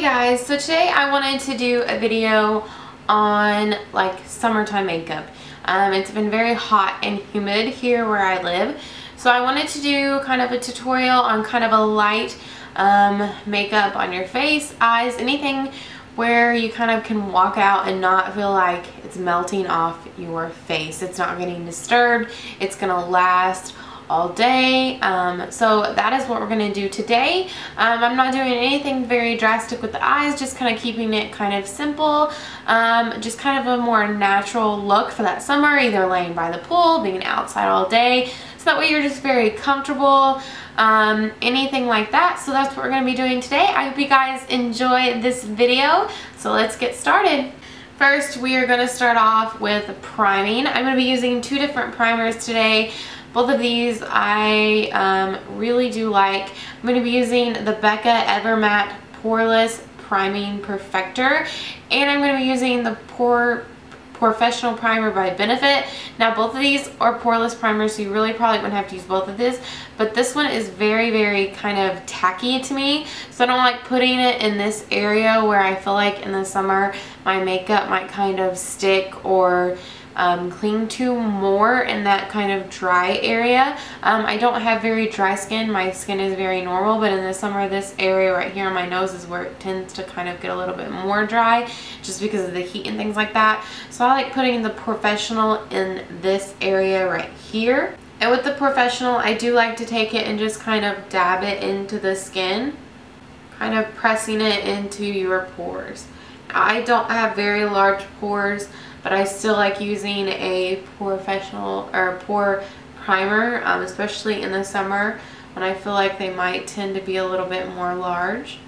Hey guys, so today I wanted to do a video on like summertime makeup. It's been very hot and humid here where I live, so I wanted to do kind of a tutorial on kind of a light makeup on your face, eyes, anything where you kind of can walk out and not feel like it's melting off your face. It's not getting disturbed. It's gonna last all day. So that is what we're gonna do today. I'm not doing anything very drastic with the eyes, just kind of keeping it kind of simple, just kind of a more natural look for that summer, either laying by the pool, being outside all day, so that way you're just very comfortable, anything like that. So that's what we're gonna be doing today. I hope you guys enjoy this video, so let's get started. First, we are gonna start off with priming. I'm gonna be using two different primers today. Both of these I really do like. I'm going to be using the Becca Evermatte Poreless Priming Perfector, and I'm going to be using the Pore Professional Primer by Benefit. Now both of these are poreless primers, so you really probably wouldn't have to use both of these, but this one is very kind of tacky to me, so I don't like putting it in this area where I feel like in the summer my makeup might kind of stick or cling to more in that kind of dry area. I don't have very dry skin. My skin is very normal, but in the summer this area right here on my nose is where it tends to kind of get a little bit more dry just because of the heat and things like that. So I like putting the professional in this area right here. And with the professional, I do like to take it and just kind of dab it into the skin, kind of pressing it into your pores. I don't have very large pores, but I still like using a professional or pore primer, especially in the summer when I feel like they might tend to be a little bit more large.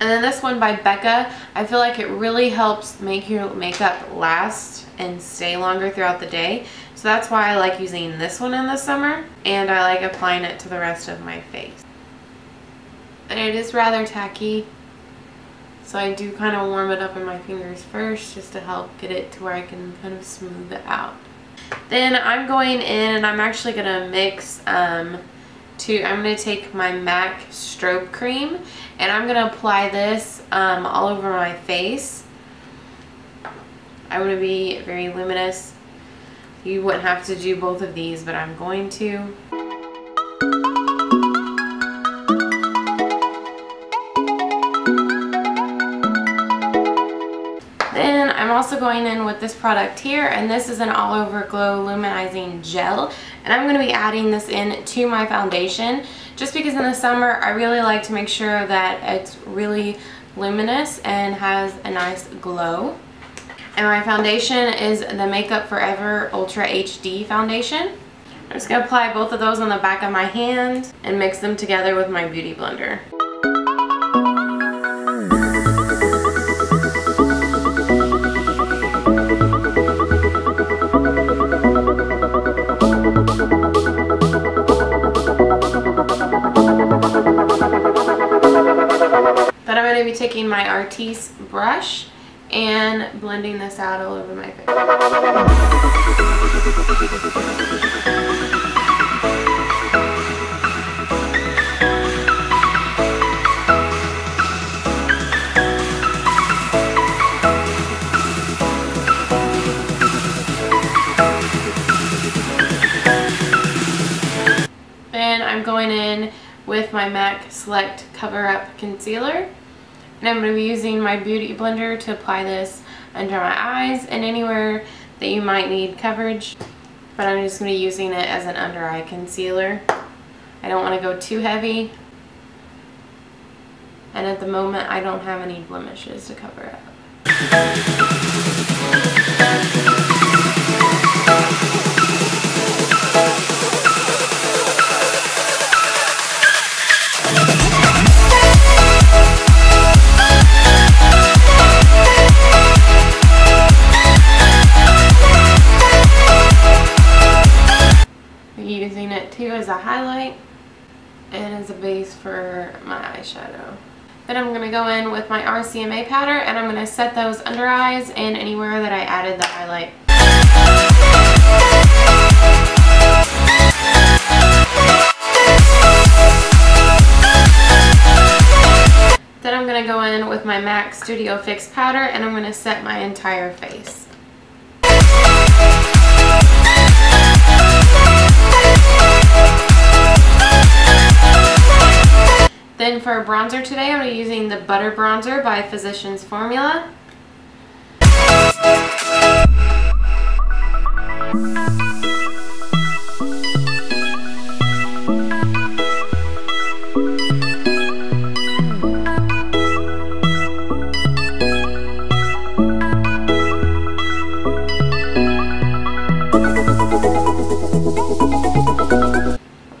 And then this one by Becca, I feel like it really helps make your makeup last and stay longer throughout the day. So that's why I like using this one in the summer, and I like applying it to the rest of my face. And it is rather tacky, so I do kind of warm it up in my fingers first just to help get it to where I can kind of smooth it out. Then I'm going in and I'm actually going to mix I'm going to take my MAC strobe cream and I'm going to apply this all over my face. I want to be very luminous. You wouldn't have to do both of these, but I'm going to. I'm also going in with this product here, and this is an all over glow luminizing gel, and I'm going to be adding this in to my foundation just because in the summer I really like to make sure that it's really luminous and has a nice glow. And my foundation is the Makeup Forever Ultra HD Foundation. I'm just going to apply both of those on the back of my hand and mix them together with my beauty blender. Taking my Artiste brush and blending this out all over my face. Then I'm going in with my MAC Select Cover Up Concealer. And I'm going to be using my beauty blender to apply this under my eyes and anywhere that you might need coverage. But I'm just going to be using it as an under eye concealer. I don't want to go too heavy. And at the moment I don't have any blemishes to cover up. Using it too as a highlight and as a base for my eyeshadow. Then I'm going to go in with my RCMA powder and I'm going to set those under eyes and anywhere that I added the highlight. Then I'm in with my MAC Studio Fix powder, and I'm going to set my entire face. Then for a bronzer today, I'm going to be using the Butter Bronzer by Physicians Formula.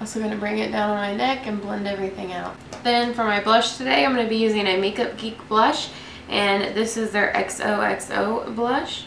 Also going to bring it down on my neck and blend everything out. Then for my blush today, I'm going to be using a Makeup Geek blush, and this is their XOXO blush.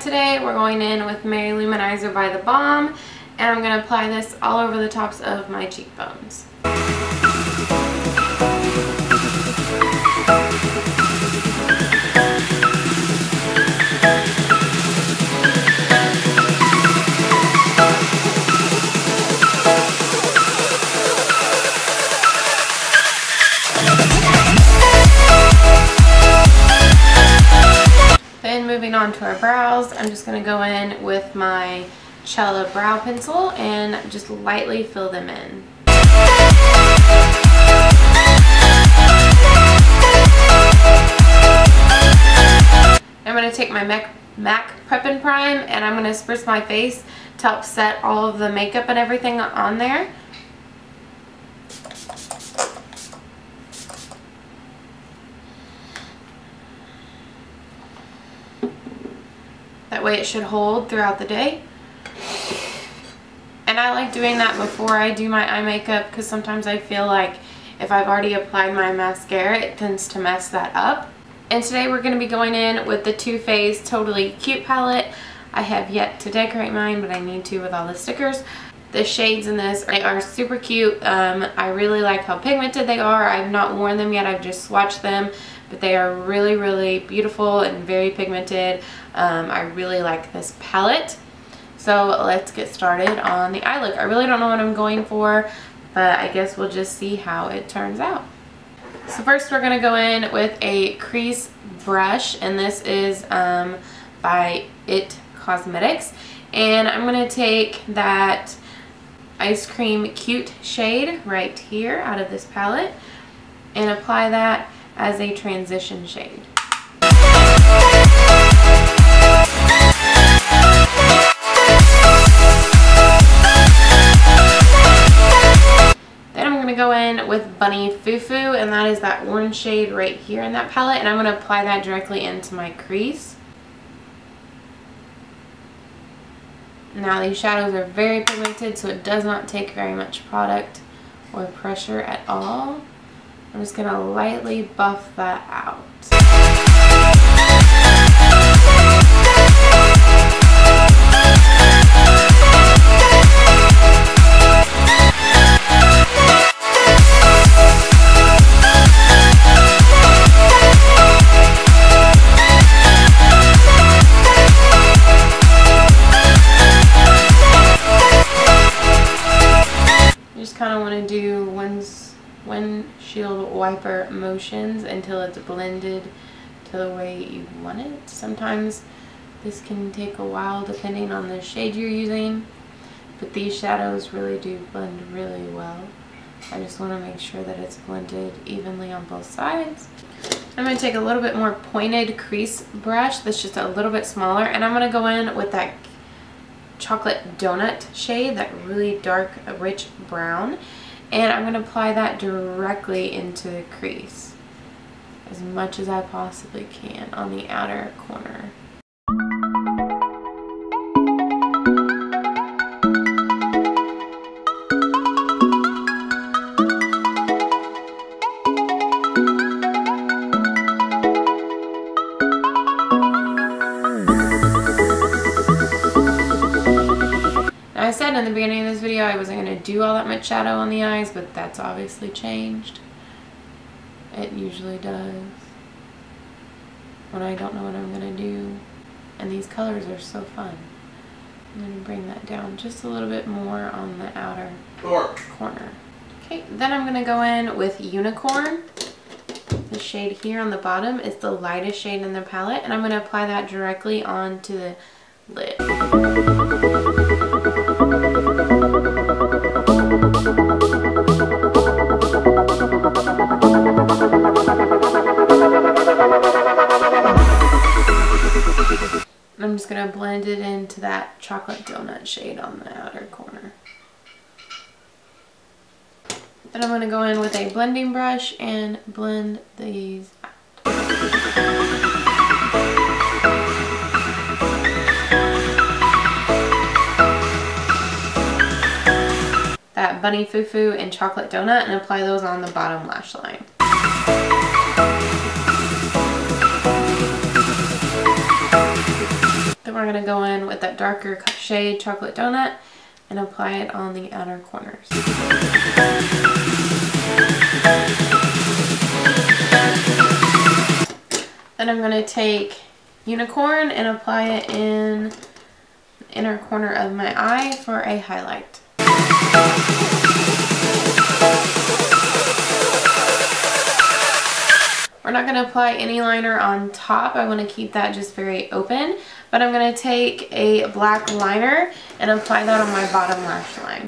Today we're going in with Mary Luminizer by The Balm, and I'm going to apply this all over the tops of my cheekbones. Moving on to our brows, I'm just going to go in with my Chella brow pencil and just lightly fill them in. I'm going to take my MAC Prep and Prime, and I'm going to spritz my face to help set all of the makeup and everything on there. That way it should hold throughout the day. And I like doing that before I do my eye makeup, because sometimes I feel like if I've already applied my mascara, it tends to mess that up. And today we're going to be going in with the Too Faced Totally Cute Palette. I have yet to decorate mine, but I need to with all the stickers. The shades in this are super cute. I really like how pigmented they are. I've not worn them yet. I've just swatched them. But they are really, really beautiful and very pigmented. I really like this palette. So let's get started on the eye look. I really don't know what I'm going for, but I guess we'll just see how it turns out. So first we're going to go in with a crease brush, and this is by IT Cosmetics. And I'm going to take that Ice Cream Cute shade right here out of this palette and apply that as a transition shade. Then I'm going to go in with Bunny Fufu, and that is that orange shade right here in that palette, and I'm going to apply that directly into my crease. Now these shadows are very pigmented, so it does not take very much product or pressure at all. I'm just going to lightly buff that out. You just kind of want to do windshield wiper motions until it's blended to the way you want it. Sometimes this can take a while depending on the shade you're using, but these shadows really do blend really well. I just want to make sure that it's blended evenly on both sides. I'm going to take a little bit more pointed crease brush that's just a little bit smaller, and I'm going to go in with that chocolate donut shade, that really dark rich brown. And I'm going to apply that directly into the crease as much as I possibly can on the outer corner. said in the beginning of this video, I wasn't going to do all that much shadow on the eyes, but that's obviously changed. It usually does when I don't know what I'm going to do. And these colors are so fun. I'm going to bring that down just a little bit more on the outer corner. Okay, then I'm going to go in with Unicorn. The shade here on the bottom is the lightest shade in the palette, and I'm going to apply that directly onto the lid. I'm just going to blend it into that chocolate donut shade on the outer corner. Then I'm going to go in with a blending brush and blend these out. That Bunny Fufu and Chocolate Donut, and apply those on the bottom lash line. Then we're going to go in with that darker shade Chocolate Donut and apply it on the outer corners. Then I'm going to take Unicorn and apply it in the inner corner of my eye for a highlight. We're not going to apply any liner on top. I want to keep that just very open, but I'm going to take a black liner and apply that on my bottom lash line.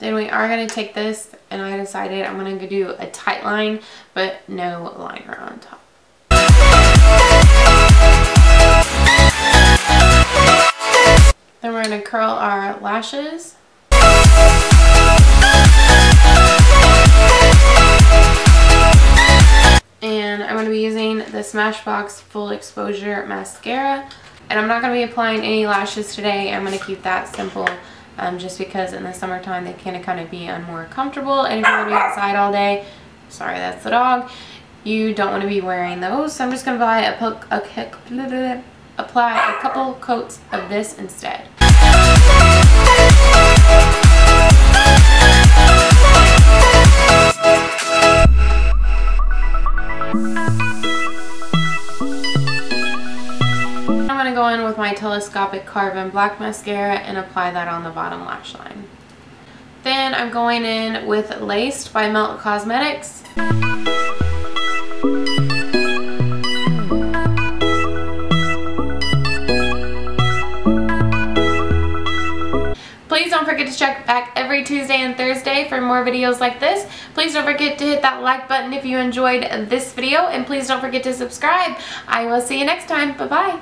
Then we are going to take this, and I decided I'm going to do a tight line, but no liner on top. Then we're going to curl our lashes. And I'm going to be using the Smashbox Full Exposure Mascara. And I'm not going to be applying any lashes today. I'm going to keep that simple. Just because in the summertime they can kind of be more comfortable, and if you're going to be outside all day, sorry, that's the dog, you don't want to be wearing those. So I'm just going to apply a couple coats of this instead. Go in with my Telescopic Carbon Black Mascara and apply that on the bottom lash line. Then I'm going in with Laced by Melt Cosmetics. Please don't forget to check back every Tuesday and Thursday for more videos like this. Please don't forget to hit that like button if you enjoyed this video, and please don't forget to subscribe. I will see you next time. Bye-bye.